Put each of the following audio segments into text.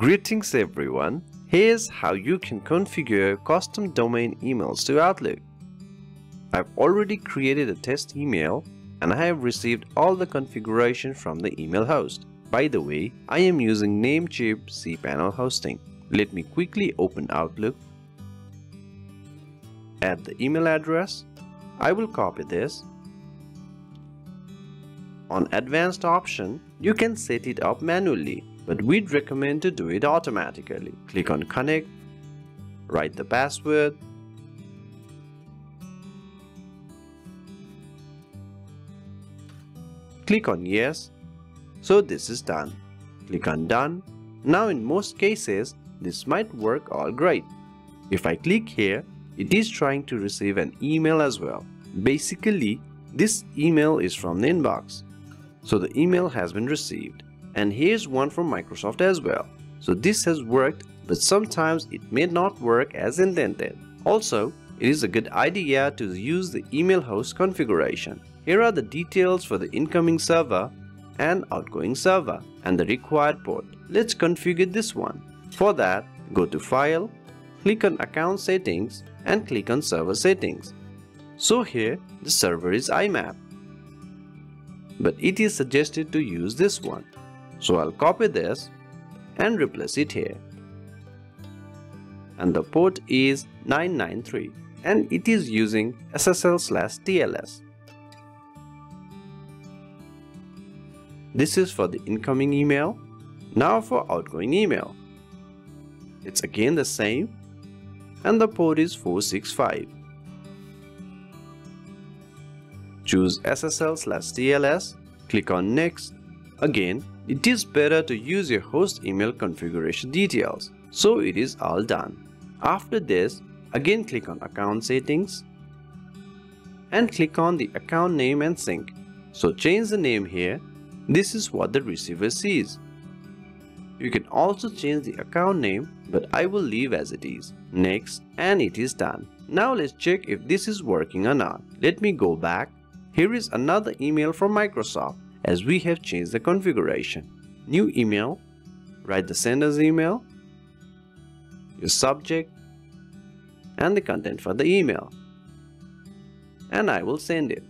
Greetings everyone, here's how you can configure custom domain emails to Outlook. I've already created a test email and I have received all the configuration from the email host. By the way, I am using Namecheap cPanel hosting. Let me quickly open Outlook. Add the email address. I will copy this. On advanced option, you can set it up manually, but we'd recommend to do it automatically. Click on connect, write the password, click on yes. So this is done. Click on done. Now in most cases, this might work all great. If I click here, it is trying to receive an email as well. Basically, this email is from the inbox. So the email has been received, and here's one from Microsoft as well. So this has worked, but sometimes it may not work as intended. Also, it is a good idea to use the email host configuration. Here are the details for the incoming server and outgoing server and the required port. Let's configure this one. For that, go to File, click on Account Settings and click on Server Settings. So here, the server is IMAP, but it is suggested to use this one. So I'll copy this and replace it here. And the port is 993 and it is using SSL/TLS. This is for the incoming email. Now for outgoing email. It's again the same and the port is 465. Choose SSL/TLS, click on next. Again, it is better to use your host email configuration details. So it is all done. After this, again click on Account Settings and click on the account name and sync. So change the name here. This is what the receiver sees. You can also change the account name, but I will leave as it is. Next, and it is done. Now let's check if this is working or not. Let me go back. Here is another email from Microsoft, as we have changed the configuration. New email, write the sender's email, your subject, and the content for the email. And I will send it.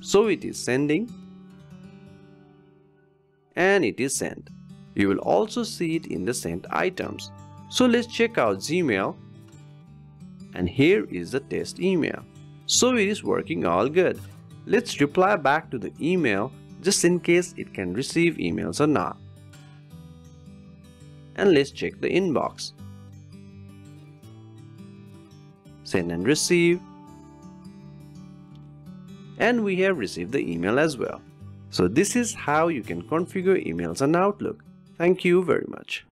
So it is sending, and it is sent. You will also see it in the sent items. So let's check out Gmail, and here is the test email. So it is working all good. Let's reply back to the email just in case it can receive emails or not. And let's check the inbox. Send and receive. And we have received the email as well. So this is how you can configure emails on Outlook. Thank you very much.